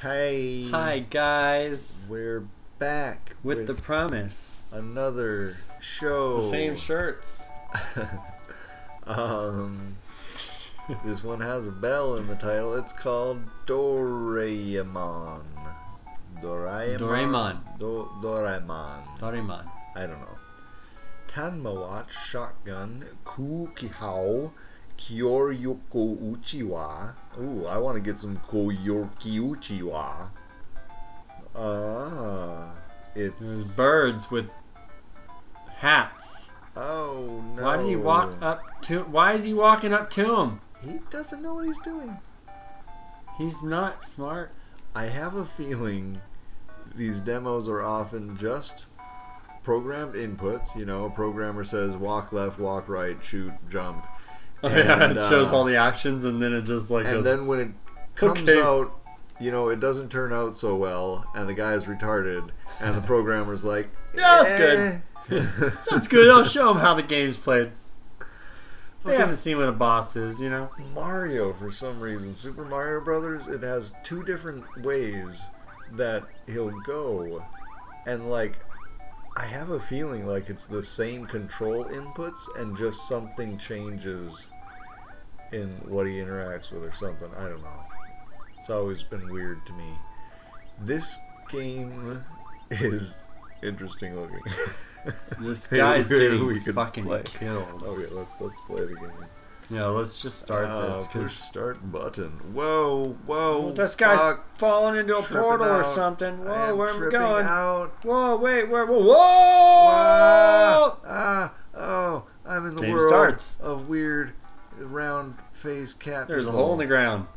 Hey. Hi guys. We're back with the promise. Another show. The same shirts. This one has a bell in the title. It's called Doraemon. Doraemon. I don't know. Tanmawat Shotgun Kukihao Kyoryuko Uchiwa. Ooh, I want to get some Kyoryuki Uchiwa. There's birds with hats. Oh no! Why did he walk up to? Why is he walking up to him? He doesn't know what he's doing. He's not smart. I have a feeling these demos are often just programmed inputs. You know, a programmer says walk left, walk right, shoot, jump. And, yeah, it shows all the actions, and then it just like. And goes, then when it comes out, you know, it doesn't turn out so well, and the guy's retarded, and the programmer's like, yeah, that's good. That's good. I'll show them how the game's played. They haven't seen what a boss is, you know. Mario, for some reason, Super Mario Brothers, it has two different ways that he'll go, and like, I have a feeling like it's the same control inputs and just something changes in what he interacts with or something. I don't know. It's always been weird to me. This game is interesting looking. This guy's getting fucking killed. Okay, let's play the game. Yeah, let's just start this. Push start button. Whoa, whoa. Well, this guy's falling into a portal or something. Whoa, where am I going? Out. Whoa, wait, where? Whoa! Whoa! Ah, oh, I'm in the world of weird round face cat. There's a hole in the ground.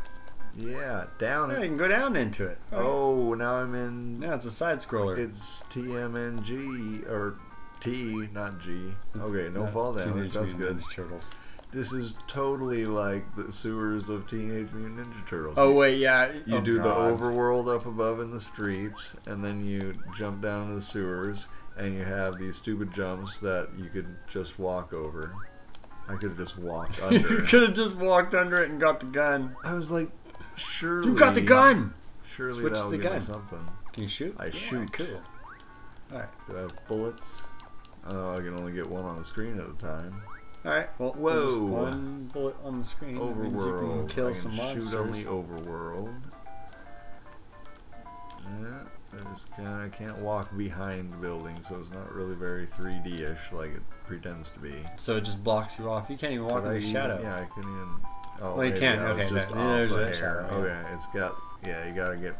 Yeah, down it. Yeah, you can go down into it. Oh, now I'm in... Now it's a side-scroller. It's TMNG, or T, not G. Okay, no fall damage, that's good. Teenage Mutant Ninja Turtles. This is totally like the sewers of Teenage Mutant Ninja Turtles. Oh, wait, yeah. You do the overworld up above in the streets, and then you jump down into the sewers, and you have these stupid jumps that you could just walk over. I could have just walked under it. You could have just walked under it and got the gun. I was like... Surely, you got the gun! Surely that'll give me something. Can you shoot? I shoot. Cool. Alright. Do I have bullets? Oh, I can only get one on the screen at a time. Alright, well, whoa. One bullet on the screen. Overworld. You can kill some monsters. Shoot only overworld. Yeah, I can't walk behind buildings, so it's not really very 3D-ish like it pretends to be. So it just blocks you off. You can't even walk in the shadow. Yeah, I couldn't even... Oh, well, you can't. Okay, just off the hair. Okay, it's got. Yeah, you gotta get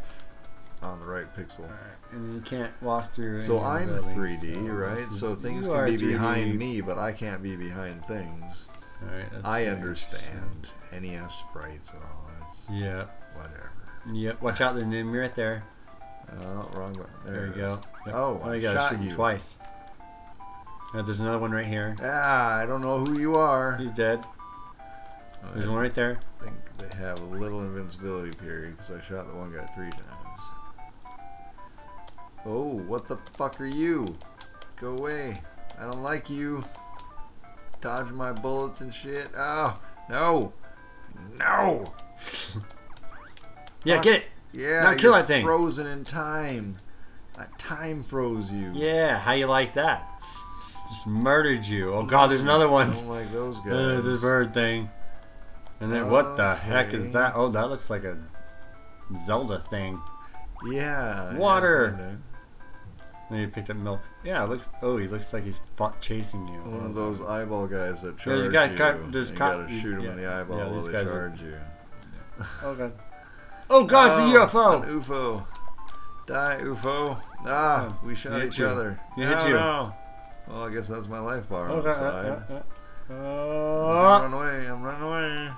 on the right pixel. All right. And you can't walk through. So I'm 3D, right? So things can be behind me, but I can't be behind things. All right. I understand NES sprites and all that. Yeah. Whatever. Yep. Watch out, there, Nim. You're right there. Oh, wrong button. There you go. Oh, I shot you twice. Now there's another one right here. Ah, I don't know who you are. He's dead. There's one right there. I think they have a little invincibility period because I shot the one guy 3 times. Oh, what the fuck are you? Go away. I don't like you. Dodge my bullets and shit. Oh, no. No. Yeah, get it. Yeah, now kill that thing. Frozen in time. Time froze you. Yeah, how you like that? Just murdered you. Oh, God, there's another one. I don't like those guys. There's this bird thing. And then what the heck is that? Oh, that looks like a Zelda thing. Yeah. Water. Then you picked up milk. Yeah, it looks. Oh, he looks like he's chasing you. One of those eyeball guys that charge you. There's you gotta shoot him in the eyeball while they charge you. Oh God. Oh God, it's a UFO. An UFO. Die, UFO. Ah, we shot each other. You hit you. Well, I guess that's my life bar on the side. I'm running away. I'm running away.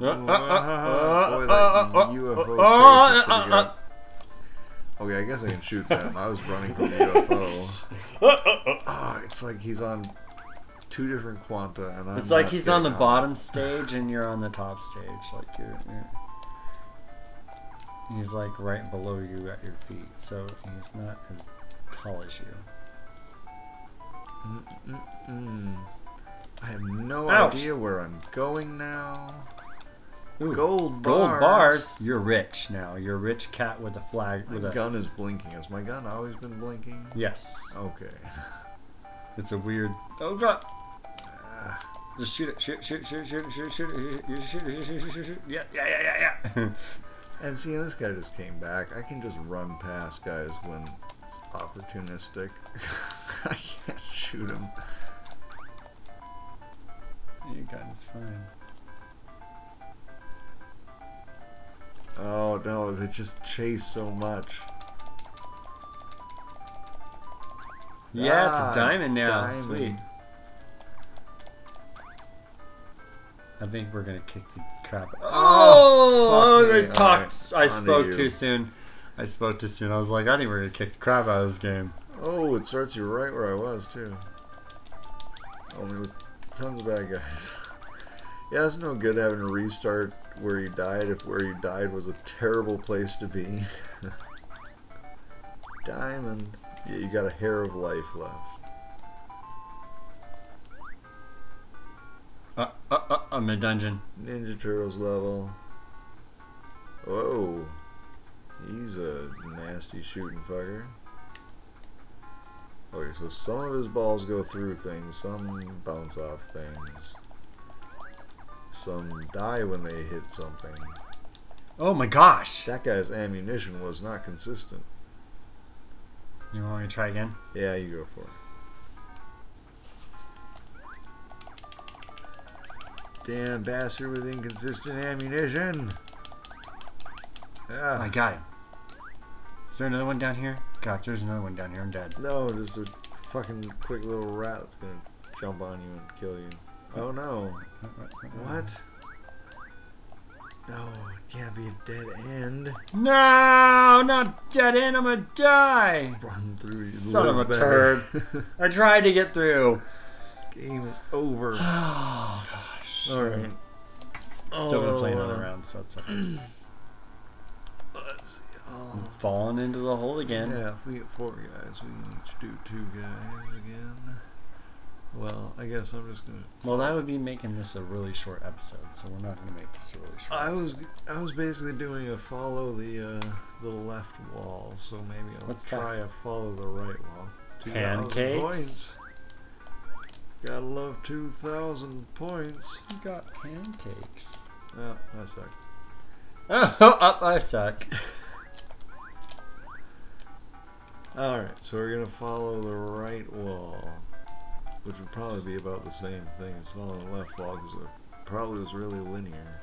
Boy, that UFO chase is pretty good. Okay, I guess I can shoot them. I was running from the UFO. It's like he's on 2 different quanta, and it's like he's on the bottom stage and you're on the top stage. Like he's like right below you at your feet, so he's not as tall as you. I have no idea where I'm going now. Ooh, gold bars. Gold bars. You're rich now. You're a rich cat with a flag. My gun is blinking. Has my gun always been blinking? Yes. Okay. It's a weird. Oh God. Just shoot it. Shoot. Yeah. And see, this guy just came back. I can just run past guys when it's opportunistic. I can't shoot him. Your gun is fine. Oh no, they just chase so much. Yeah, it's a diamond now. Diamond. Sweet. I think we're gonna kick the crap. Oh, they talked. Right. I spoke too soon. I spoke too soon. I was like, I think we're gonna kick the crap out of this game. Oh, it starts you right where I was too. Only with tons of bad guys. Yeah, it's no good having to restart where you died if where you died was a terrible place to be. Diamond. Yeah, you got a hair of life left. I'm in a dungeon. Ninja Turtles level. Whoa. He's a nasty shooting fucker. Okay, so some of his balls go through things, some bounce off things. Some die when they hit something. Oh my gosh! That guy's ammunition was not consistent. You want me to try again? Yeah, you go for it. Damn bastard with inconsistent ammunition! Ah. I got him. Is there another one down here? God, there's another one down here. I'm dead. No, just a fucking quick little rat that's gonna jump on you and kill you. Oh no. What? No, it can't be a dead end. No, not dead end. I'm gonna die. Run through, you son of a turd. I tried to get through. Game is over. Oh gosh. All right. Still gonna play another round, so it's okay. Let's see. I'm falling into the hole again. Yeah, if we get four guys, we can each do two guys again. Well, I guess I'm just gonna. Well, that would be making this a really short episode, so we're not gonna make this a really short. I was basically doing a follow the left wall, so maybe I'll try a follow the right wall. 2,000 points. Gotta love 2,000 points. You got pancakes. Oh, I suck. Oh, I suck. All right, so we're gonna follow the right wall. Which would probably be about the same thing as following the left wall, because it probably was really linear.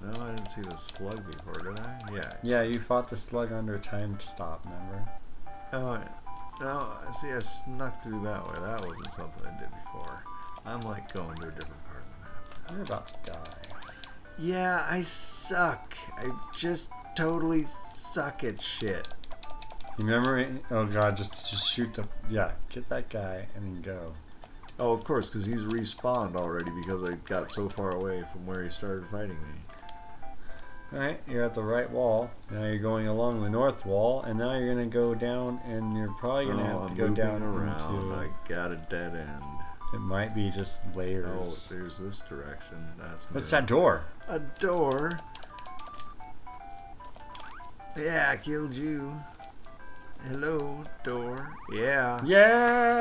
No, I didn't see the slug before, did I? Yeah. Yeah, you fought the slug under a time stop, remember? Oh, no, see, I snuck through that way. That wasn't something I did before. I'm, like, going to a different part of the map. You're about to die. Yeah, I suck. I just totally suck at shit. You remember? Oh, God, just shoot the... Yeah, get that guy and then go. Oh, of course, because he's respawned already because I got so far away from where he started fighting me. Alright, you're at the right wall. Now you're going along the north wall, and now you're going to go down, and you're probably going to have to go down around. Into... I got a dead end. It might be just layers. Oh, there's this direction. That's what's good. That door? A door? Yeah, I killed you. Hello, door. Yeah. Yeah.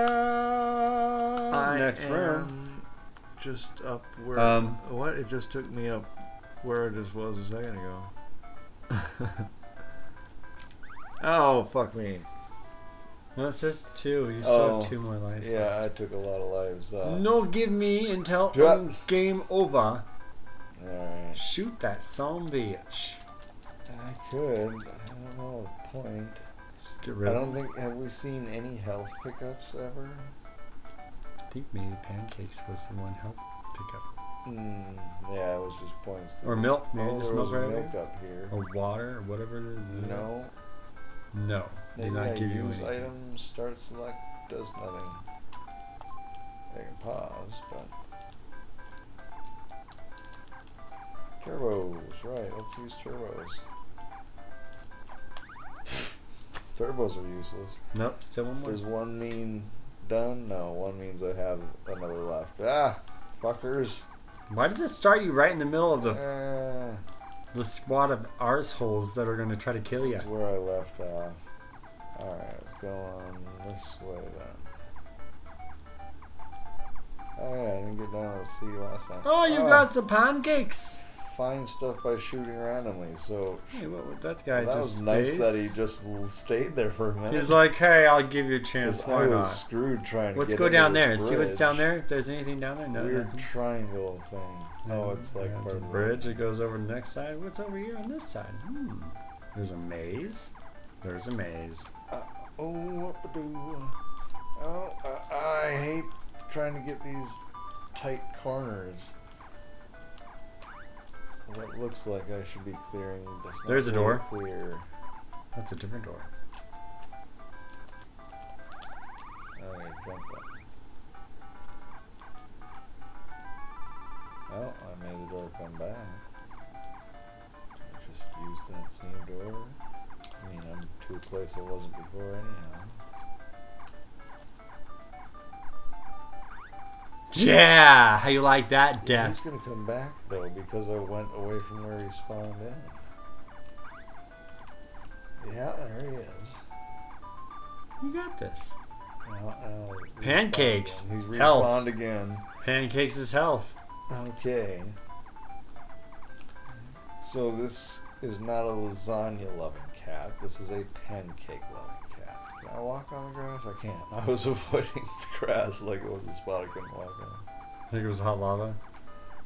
Next round. Just up where. What? It just took me up where I just was a second ago. Oh, fuck me. No, it says two. You still have two more lives. Yeah, left. I took a lot of lives. No, give me until game over. Alright. Shoot that son bitch. I could. I don't know the point. I don't think, have we seen any health pickups ever? I think maybe pancakes was the one health pickup. Yeah, it was just points. Or milk, maybe just milk right away. Up here. Or water, or whatever it is. No. No. They did not give you anything. Item, start, select, does nothing. I can pause, but... Turbos, right, let's use turbos. Turbos are useless. Nope, still one more. Does one mean done? No, one means I have another left. Ah, fuckers. Why does it start you right in the middle of the squad of arseholes that are going to try to kill you? That's where I left off. Alright, let's go on this way then. Oh yeah, I didn't get down to the sea last time. Oh, you got some pancakes! Find stuff by shooting randomly, so... Hey, what would that guy that was nice that he just stayed there for a minute. He's like, hey, I'll give you a chance. Why not? Screwed trying to Let's go down there and see what's down there. If there's anything down there, no. Weird triangle thing. No, it's like part of the bridge. It goes over to the next side. What's over here on this side? Hmm. There's a maze. There's a maze. I hate trying to get these tight corners. What looks like I should be clearing this. There's a door. Clear. That's a different door. Okay, jump up. Well, I made the door come back. I just used that same door. I mean, I'm to a place I wasn't before, anyhow. Yeah! How you like that, Death? He's gonna come back, though, because I went away from where he spawned in. Yeah, there he is. You got this. Pancakes! He's respawned again. Pancakes is health. Okay. So this is not a lasagna-loving cat. This is a pancake-loving. Can I walk on the grass? I can't. I was avoiding the grass like it was a spot I couldn't walk on. I think it was hot lava.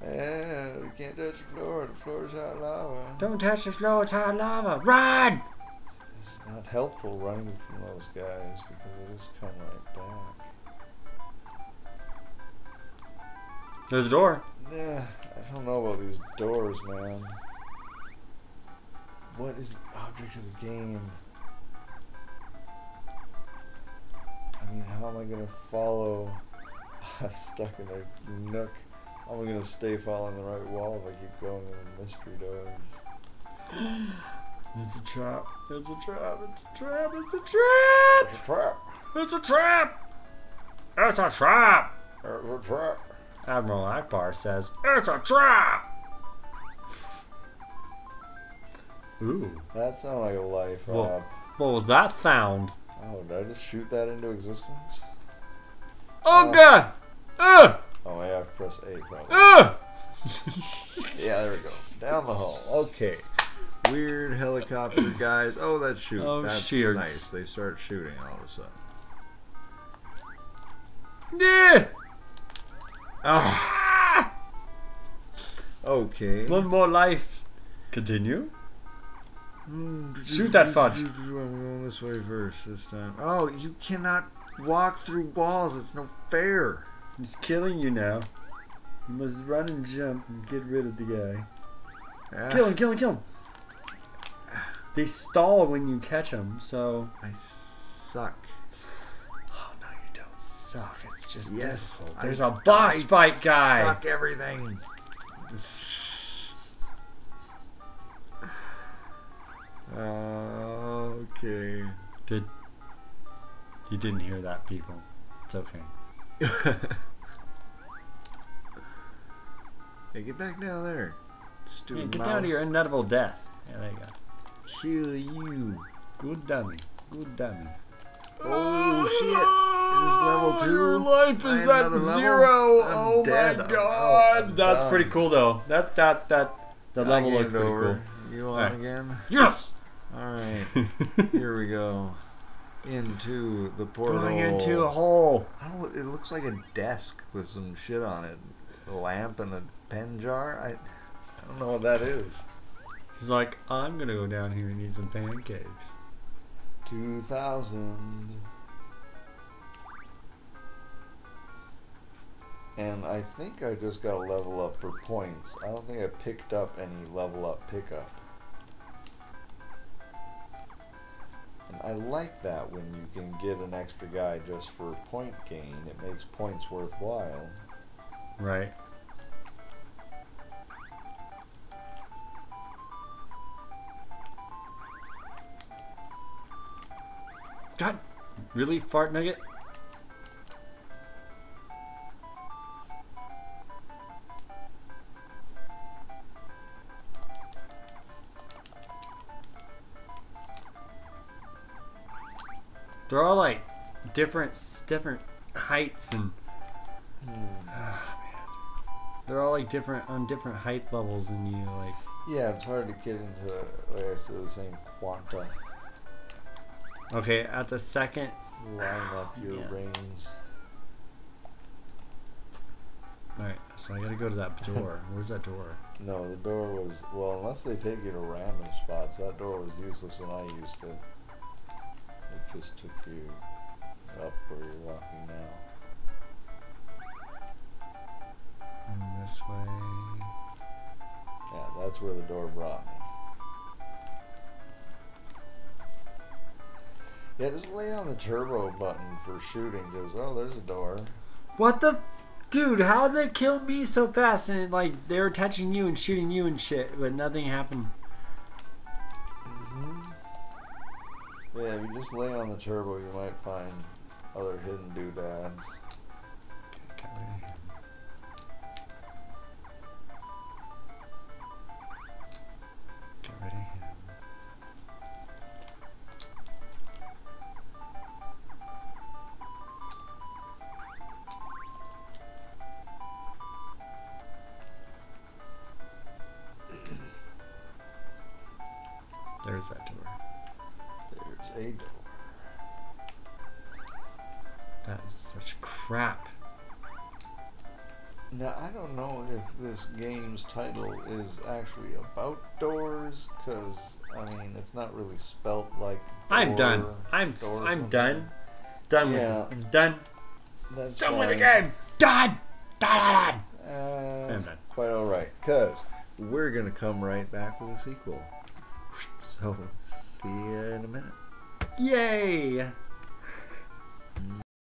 Yeah, we can't touch the floor. The floor is hot lava. Don't touch the floor. It's hot lava. Run! It's not helpful running from those guys because they just come right back. There's a door. Yeah, I don't know about these doors, man. What is the object of the game? I mean, how am I going to follow? I'm stuck in a nook. How am I going to stay following the right wall if I keep going in the mystery doors? It's a trap. It's a trap. It's a trap. It's a trap. It's a trap. It's a trap. It's a trap. It's a trap. Admiral Akbar says, it's a trap. Ooh. That sounded like a life. Well, what was that sound? Oh, did I just shoot that into existence? Oh, God! Oh, I have to press A, probably. Yeah, there we go. Down the hole. Okay. Weird helicopter guys. Oh, that's shooting. Oh, that's nice. They start shooting all of a sudden. Yeah. Ah. Okay. One more life. Continue. Shoot that fudge. I'm going this way first this time. Oh, you cannot walk through walls. It's no fair. He's killing you now. You must run and jump and get rid of the guy. Kill him, kill him, kill him. They stall when you catch them, so... I suck. Oh, no, you don't suck. It's just difficult. There's a boss fight guy. I suck everything. Okay. You didn't hear that, people. It's okay. Hey, get back down there. Stupid mouse. Get down to your inevitable death. Yeah, there you go. Kill you. Good dummy. Good dummy. Oh, shit. Is this level 2? Your life is at 0. Oh, my God. That's pretty cool, though. The level looked pretty cool. You on again? Yes! Alright, here we go. Into the portal. Going into a hole. It looks like a desk with some shit on it. A lamp and a pen jar. I don't know what that is. He's like, I'm going to go down here and eat some pancakes. 2000. And I think I just got a level up for points. I don't think I picked up any level up pickup. And I like that when you can get an extra guy just for point gain. It makes points worthwhile. Right. God, really, fart nugget? They're all like different heights and they're all like on different height levels than you, like. Yeah, it's hard to get into the same quanta. Okay, at the second. Line up your rings. Alright, so I gotta go to that door. Where's that door? No, the door was, well, unless they take you to random spots, that door was useless when I used it. It just took you up where you're walking now. And this way. Yeah, that's where the door brought me. Yeah, just lay on the turbo button for shooting, because, oh, there's a door. What the? Dude, how did they kill me so fast? And, like, they were touching you and shooting you and shit, but nothing happened. Mm-hmm. Yeah, if you just lay on the turbo, you might find other hidden doodads. Okay, got rid of him. Get rid of him. There's that door. There's a door. That is such crap. Now, I don't know if this game's title is actually about doors, because, I mean, it's not really spelt like door. I'm done. I'm done. Done with this. I'm done. That's done with the game. Done. Done. I'm done. Quite all right, because we're going to come right back with a sequel. So, see you in a minute. Yay!